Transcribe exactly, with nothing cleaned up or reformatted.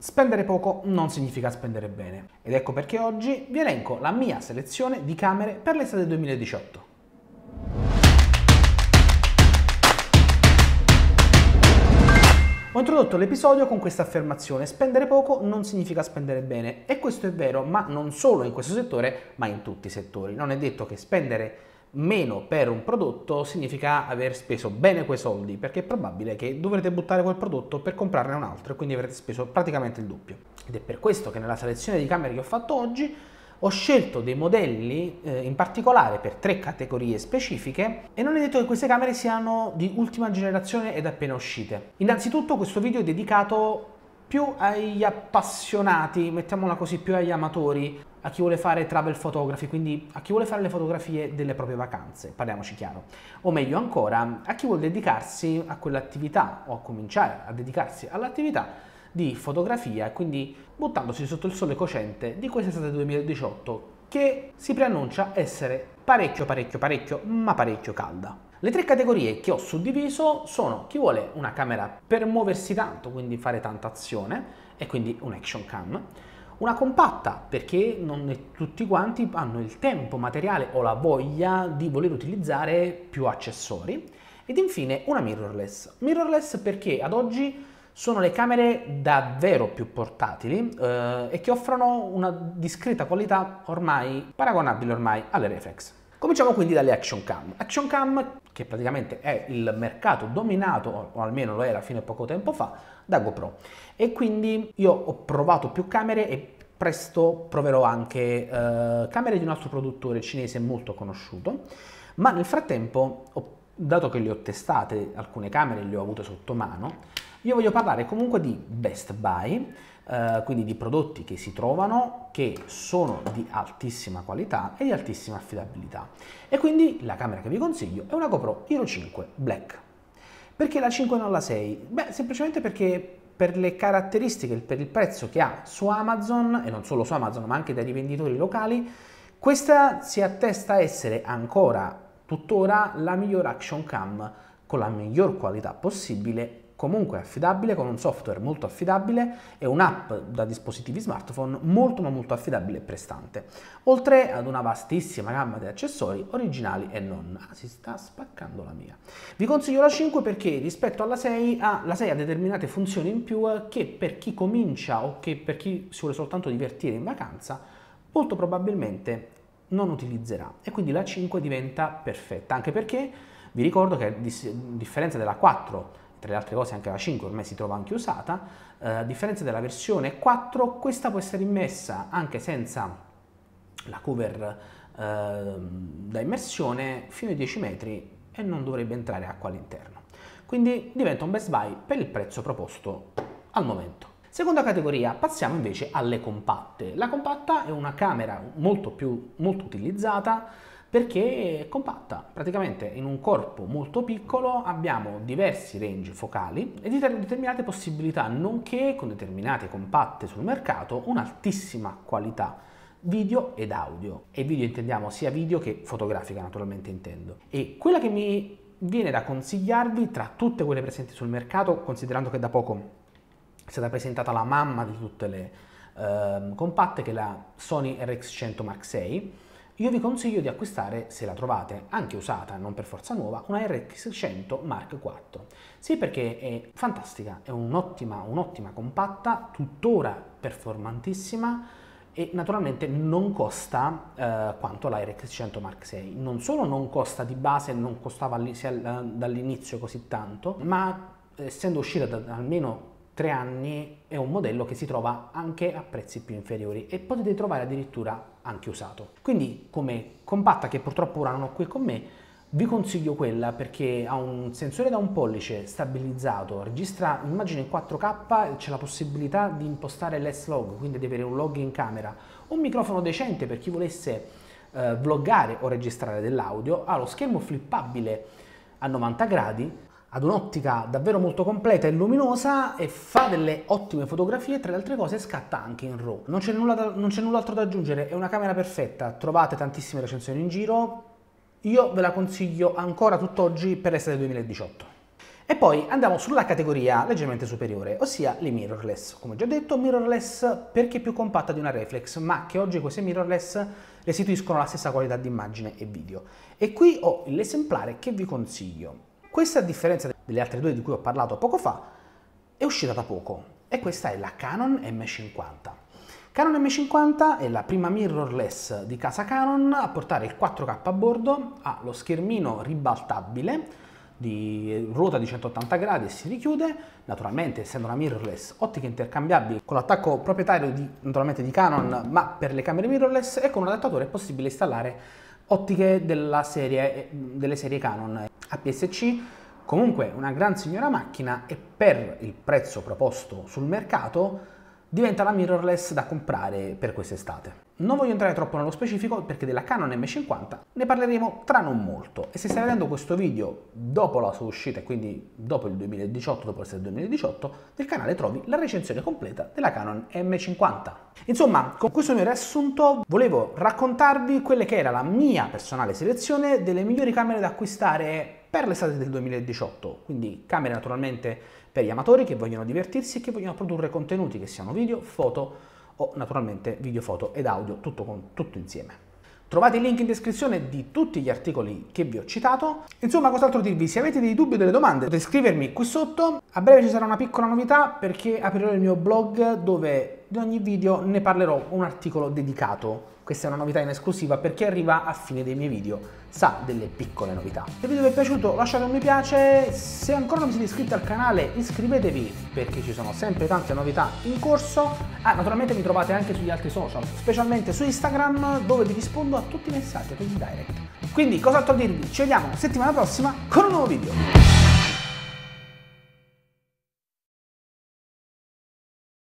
Spendere poco non significa spendere bene, ed ecco perché oggi vi elenco la mia selezione di camere per l'estate duemiladiciotto. Ho introdotto l'episodio con questa affermazione: spendere poco non significa spendere bene, e questo è vero, ma non solo in questo settore, ma in tutti i settori. Non è detto che spendere meno per un prodotto significa aver speso bene quei soldi, perché è probabile che dovrete buttare quel prodotto per comprarne un altro e quindi avrete speso praticamente il doppio. Ed è per questo che nella selezione di camere che ho fatto oggi ho scelto dei modelli eh, in particolare per tre categorie specifiche, e non è detto che queste camere siano di ultima generazione ed appena uscite. Innanzitutto questo video è dedicato più agli appassionati, mettiamola così, più agli amatori, a chi vuole fare travel photography, quindi a chi vuole fare le fotografie delle proprie vacanze, parliamoci chiaro. O meglio ancora, a chi vuole dedicarsi a quell'attività, o a cominciare a dedicarsi all'attività di fotografia, quindi buttandosi sotto il sole cocente di quest'estate duemiladiciotto, che si preannuncia essere parecchio parecchio parecchio ma parecchio calda. Le tre categorie che ho suddiviso sono chi vuole una camera per muoversi tanto, quindi fare tanta azione, e quindi un action cam, una compatta, perché non tutti quanti hanno il tempo, materiale o la voglia di voler utilizzare più accessori, ed infine una mirrorless. Mirrorless perché ad oggi sono le camere davvero più portatili eh, e che offrono una discreta qualità ormai paragonabile ormai alle reflex. Cominciamo quindi dalle action cam. Action cam che praticamente è il mercato dominato, o almeno lo era fino a poco tempo fa, da GoPro, e quindi io ho provato più camere e presto proverò anche eh, camere di un altro produttore cinese molto conosciuto, ma nel frattempo, ho, dato che le ho testate, alcune camere le ho avute sotto mano, io voglio parlare comunque di Best Buy, eh, quindi di prodotti che si trovano, che sono di altissima qualità e di altissima affidabilità. E quindi la camera che vi consiglio è una GoPro Hero cinque Black. Perché la cinque e non la sei? Beh, semplicemente perché per le caratteristiche, per il prezzo che ha su Amazon, e non solo su Amazon ma anche dai rivenditori locali, questa si attesta a essere ancora, tuttora, la miglior action cam con la miglior qualità possibile, comunque affidabile, con un software molto affidabile e un'app da dispositivi smartphone molto ma molto affidabile e prestante, oltre ad una vastissima gamma di accessori originali e non. Ah, si sta spaccando la mia. Vi consiglio la cinque perché rispetto alla sei, ah, la sei ha determinate funzioni in più che per chi comincia o che per chi si vuole soltanto divertire in vacanza molto probabilmente non utilizzerà, e quindi la cinque diventa perfetta, anche perché vi ricordo che a differenza della quattro, tra le altre cose anche la cinque ormai si trova anche usata, eh, a differenza della versione quattro, questa può essere immessa anche senza la cover eh, da immersione fino ai dieci metri e non dovrebbe entrare acqua all'interno, quindi diventa un Best Buy per il prezzo proposto al momento. Seconda categoria, passiamo invece alle compatte. La compatta è una camera molto più molto utilizzata perché è compatta, praticamente in un corpo molto piccolo abbiamo diversi range focali e determinate possibilità, nonché con determinate compatte sul mercato un'altissima qualità video ed audio, e video intendiamo sia video che fotografica naturalmente intendo, e quella che mi viene da consigliarvi tra tutte quelle presenti sul mercato, considerando che da poco è stata presentata la mamma di tutte le eh, compatte, che è la Sony R X cento Mark sei, io vi consiglio di acquistare, se la trovate, anche usata, non per forza nuova, una R X cento Mark quattro. Sì, perché è fantastica, è un'ottima un'ottima compatta, tuttora performantissima, e naturalmente non costa eh, quanto la R X cento Mark sei. Non solo non costa di base, non costava dall'inizio così tanto, ma essendo uscita da almeno tre anni è un modello che si trova anche a prezzi più inferiori, e potete trovare addirittura anche usato. Quindi come compatta, che purtroppo ora non ho qui con me, vi consiglio quella perché ha un sensore da un pollice stabilizzato, registra immagini in quattro K, c'è la possibilità di impostare l'S-Log, quindi di avere un log in camera, un microfono decente per chi volesse eh, vloggare o registrare dell'audio, ha lo schermo flippabile a novanta gradi, ad un'ottica davvero molto completa e luminosa, e fa delle ottime fotografie, tra le altre cose scatta anche in RAW. Non c'è null'altro da aggiungere, è una camera perfetta, trovate tantissime recensioni in giro, io ve la consiglio ancora tutt'oggi per l'estate duemiladiciotto. E poi andiamo sulla categoria leggermente superiore, ossia le mirrorless. Come già detto, mirrorless perché più compatta di una reflex, ma che oggi queste mirrorless restituiscono la stessa qualità di immagine e video. E qui ho l'esemplare che vi consiglio. Questa, a differenza delle altre due di cui ho parlato poco fa, è uscita da poco, e questa è la Canon M cinquanta. Canon M cinquanta è la prima mirrorless di casa Canon a portare il quattro K a bordo, ha lo schermino ribaltabile, di ruota di centottanta gradi e si richiude. Naturalmente, essendo una mirrorless, ottiche intercambiabili con l'attacco proprietario di, naturalmente di Canon, ma per le camere mirrorless, e con un adattatore è possibile installare ottiche della serie, delle serie Canon A P S C. Comunque una gran signora macchina, e per il prezzo proposto sul mercato diventa la mirrorless da comprare per quest'estate. Non voglio entrare troppo nello specifico, perché della Canon M cinquanta ne parleremo tra non molto, e se stai vedendo questo video dopo la sua uscita, quindi dopo il duemiladiciotto, dopo il duemiladiciotto, nel canale trovi la recensione completa della Canon M cinquanta. Insomma, con questo mio riassunto volevo raccontarvi quella che era la mia personale selezione delle migliori camere da acquistare per l'estate del duemiladiciotto, quindi camere naturalmente per gli amatori che vogliono divertirsi e che vogliono produrre contenuti, che siano video, foto, o naturalmente video, foto ed audio, tutto, con, tutto insieme. Trovate il link in descrizione di tutti gli articoli che vi ho citato. Insomma, cos'altro dirvi? Se avete dei dubbi o delle domande potete scrivermi qui sotto. A breve ci sarà una piccola novità, perché aprirò il mio blog, dove di ogni video ne parlerò un articolo dedicato. Questa è una novità in esclusiva per chi arriva a fine dei miei video, sa delle piccole novità. Se il video vi è piaciuto lasciate un mi piace, se ancora non siete iscritti al canale iscrivetevi, perché ci sono sempre tante novità in corso. Ah, naturalmente mi trovate anche sugli altri social, specialmente su Instagram, dove vi rispondo a tutti i messaggi, a tutti i direct. Quindi cos'altro dirvi? Ci vediamo settimana prossima con un nuovo video.